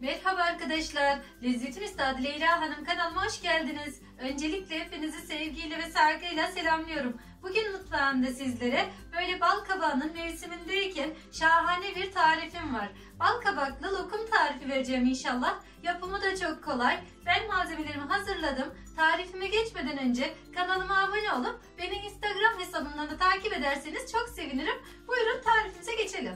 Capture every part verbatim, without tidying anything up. Merhaba arkadaşlar, Lezzetin Üstadı Leyla Hanım kanalıma hoş geldiniz. Öncelikle hepinizi sevgiyle ve saygıyla selamlıyorum. Bugün mutfağımda sizlere böyle bal kabağının mevsimindeyken şahane bir tarifim var. Bal kabaklı lokum tarifi vereceğim inşallah. Yapımı da çok kolay. Ben malzemelerimi hazırladım. Tarifime geçmeden önce kanalıma abone olup beni Instagram hesabımdan da takip ederseniz çok sevinirim. Buyurun tarifimize geçelim.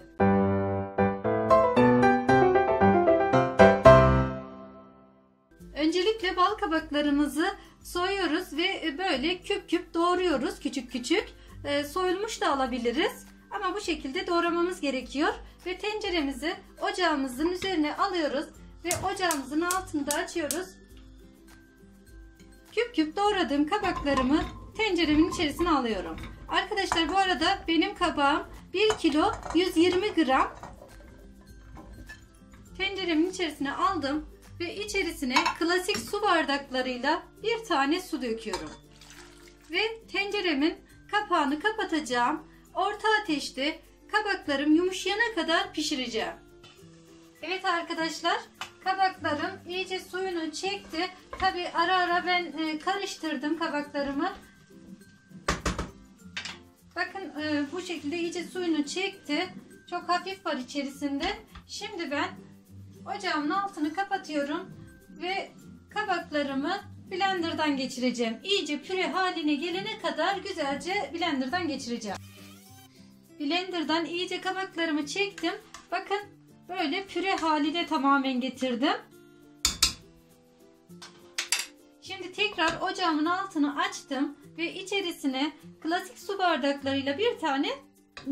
Öncelikle bal kabaklarımızı soyuyoruz ve böyle küp küp doğruyoruz, küçük küçük. E, soyulmuş da alabiliriz ama bu şekilde doğramamız gerekiyor. Ve tenceremizi ocağımızın üzerine alıyoruz ve ocağımızın altını da açıyoruz. Küp küp doğradığım kabaklarımı tenceremin içerisine alıyorum. Arkadaşlar bu arada benim kabağım bir kilo yüz yirmi gram. Tenceremin içerisine aldım. Ve içerisine klasik su bardaklarıyla bir tane su döküyorum. Ve tenceremin kapağını kapatacağım. Orta ateşte kabaklarım yumuşayana kadar pişireceğim. Evet arkadaşlar, kabaklarım iyice suyunu çekti. Tabi ara ara ben karıştırdım kabaklarımı. Bakın bu şekilde iyice suyunu çekti. Çok hafif var içerisinde. Şimdi ben ocağımın altını kapatıyorum ve kabaklarımı blenderdan geçireceğim. İyice püre haline gelene kadar güzelce blenderdan geçireceğim. Blenderdan iyice kabaklarımı çektim. Bakın böyle püre haline tamamen getirdim. Şimdi tekrar ocağımın altını açtım ve içerisine klasik su bardaklarıyla bir tane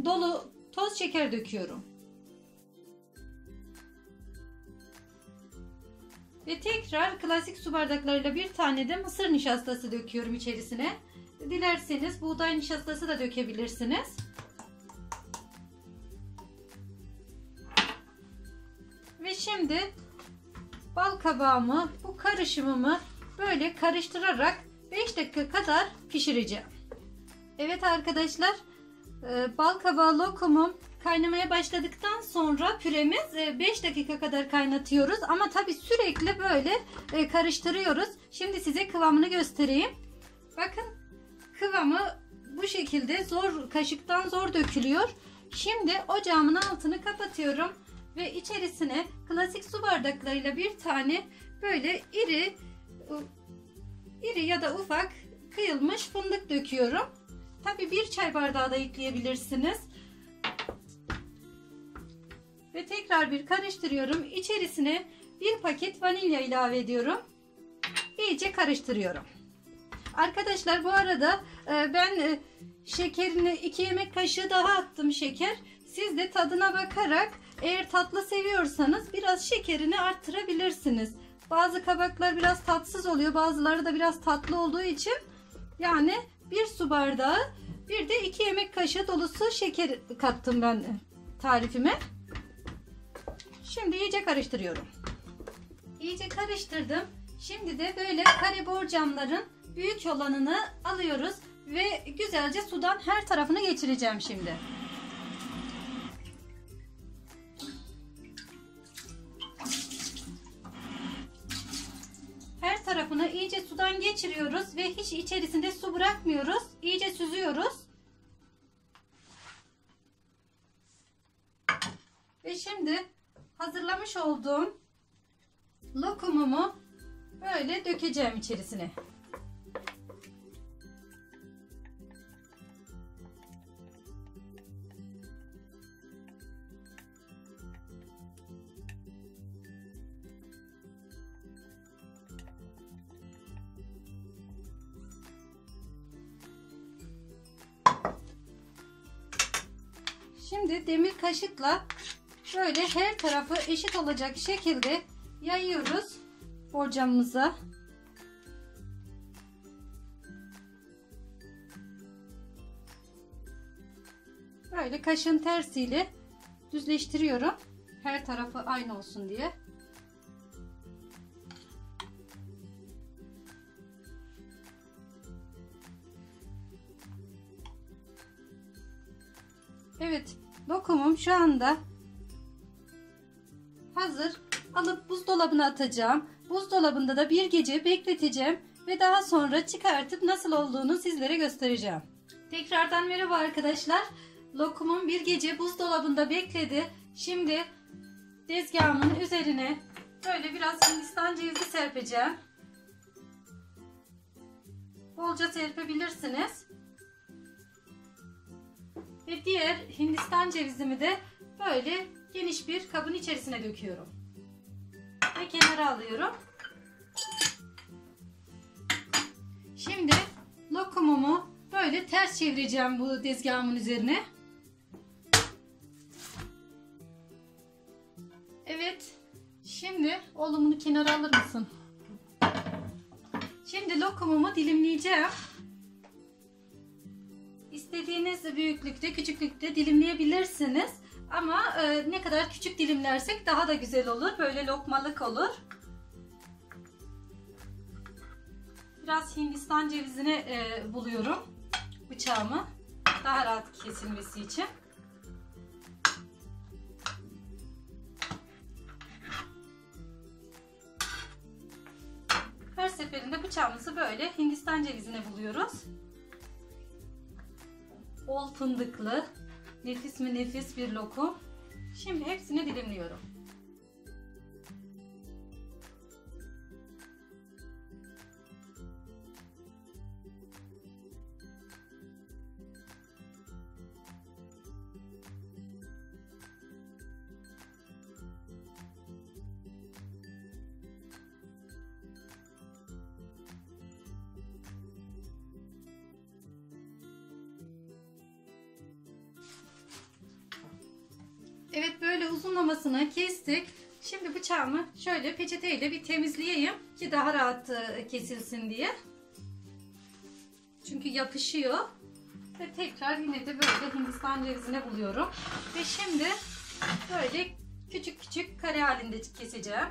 dolu toz şeker döküyorum. Ve tekrar klasik su bardaklarıyla bir tane de mısır nişastası döküyorum içerisine. Dilerseniz buğday nişastası da dökebilirsiniz. Ve şimdi bal kabağımı, bu karışımımı böyle karıştırarak beş dakika kadar pişireceğim. Evet arkadaşlar, bal kabağı lokumum kaynamaya başladıktan sonra püremiz beş dakika kadar kaynatıyoruz ama tabi sürekli böyle karıştırıyoruz. Şimdi size kıvamını göstereyim. Bakın kıvamı bu şekilde, zor kaşıktan zor dökülüyor. Şimdi ocağımın altını kapatıyorum ve içerisine klasik su bardaklarıyla bir tane böyle iri iri ya da ufak kıyılmış fındık döküyorum. Tabi bir çay bardağı da ekleyebilirsiniz. Ve tekrar bir karıştırıyorum. İçerisine bir paket vanilya ilave ediyorum. İyice karıştırıyorum. Arkadaşlar bu arada ben şekerini iki yemek kaşığı daha attım şeker. Siz de tadına bakarak eğer tatlı seviyorsanız biraz şekerini arttırabilirsiniz. Bazı kabaklar biraz tatsız oluyor. Bazıları da biraz tatlı olduğu için yani bir su bardağı bir de iki yemek kaşığı dolusu şeker kattım ben tarifime. Şimdi iyice karıştırıyorum. İyice karıştırdım. Şimdi de böyle kare borcamların büyük olanını alıyoruz ve güzelce sudan her tarafını geçireceğim şimdi. Her tarafını iyice sudan geçiriyoruz ve hiç içerisinde su bırakmıyoruz. İyice süzüyoruz. Ve şimdi hazırlamış olduğum lokumumu böyle dökeceğim içerisine. Şimdi demir kaşıkla şöyle her tarafı eşit olacak şekilde yayıyoruz borcamımıza. Böyle kaşığın tersiyle düzleştiriyorum. Her tarafı aynı olsun diye. Evet, lokumum şu anda hazır. alıp buzdolabına atacağım. Buzdolabında da bir gece bekleteceğim ve daha sonra çıkartıp nasıl olduğunu sizlere göstereceğim. Tekrardan merhaba arkadaşlar. Lokumum bir gece buzdolabında bekledi. Şimdi tezgahımın üzerine böyle biraz Hindistan cevizi serpeceğim. Bolca serpebilirsiniz. Ve diğer Hindistan cevizimi de böyle geniş bir kabın içerisine döküyorum. Ve kenara alıyorum. Şimdi lokumumu böyle ters çevireceğim bu tezgahımın üzerine. Evet. Şimdi oğlum bunu kenara alır mısın? Şimdi lokumumu dilimleyeceğim. İstediğiniz büyüklükte, küçüklükte dilimleyebilirsiniz. Ama e, ne kadar küçük dilimlersek daha da güzel olur. Böyle lokmalık olur. Biraz Hindistan cevizini e, buluyorum bıçağımı. Daha rahat kesilmesi için. Her seferinde bıçağımızı böyle Hindistan cevizine buluyoruz. Bol fındıklı, nefis mi nefis bir lokum. Şimdi hepsini dilimliyorum. Evet, böyle uzunlamasına kestik. Şimdi bıçağımı şöyle peçeteyle bir temizleyeyim ki daha rahat kesilsin diye. Çünkü yapışıyor. Ve tekrar yine de böyle Hindistan cevizine buluyorum. Ve şimdi böyle küçük küçük kare halinde keseceğim.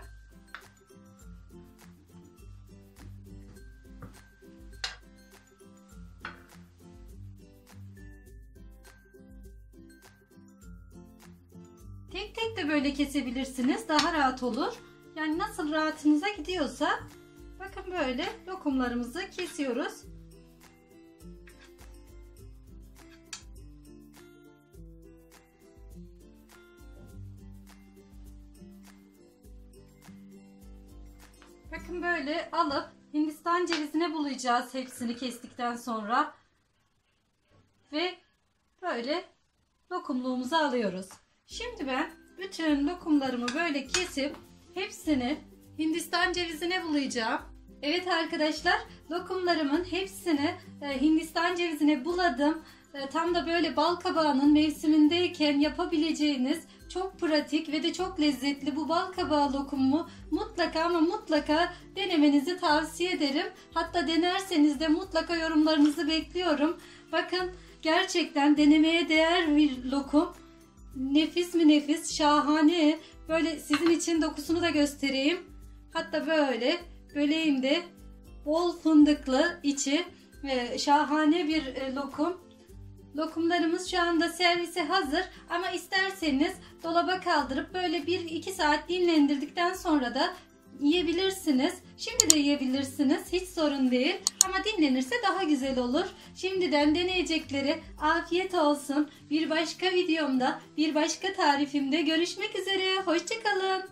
Tek tek de böyle kesebilirsiniz. Daha rahat olur. Yani nasıl rahatınıza gidiyorsa. Bakın böyle lokumlarımızı kesiyoruz. Bakın böyle alıp Hindistan cevizine bulayacağız hepsini kestikten sonra. Ve böyle lokumluğumuzu alıyoruz. Şimdi ben bütün lokumlarımı böyle kesip hepsini Hindistan cevizine bulayacağım. Evet arkadaşlar, lokumlarımın hepsini Hindistan cevizine buladım. Tam da böyle balkabağının mevsimindeyken yapabileceğiniz çok pratik ve de çok lezzetli bu balkabağı lokumumu mutlaka ama mutlaka denemenizi tavsiye ederim. Hatta denerseniz de mutlaka yorumlarınızı bekliyorum. Bakın, gerçekten denemeye değer bir lokum. Nefis mi nefis, şahane. Böyle sizin için dokusunu da göstereyim. Hatta böyle böleğim de bol fındıklı içi ee, şahane bir e, lokum. Lokumlarımız şu anda servise hazır ama isterseniz dolaba kaldırıp böyle bir iki saat dinlendirdikten sonra da yiyebilirsiniz. Şimdi de yiyebilirsiniz, hiç sorun değil. Ama dinlenirse daha güzel olur. Şimdiden deneyecekleri afiyet olsun. Bir başka videomda, bir başka tarifimde görüşmek üzere. Hoşça kalın.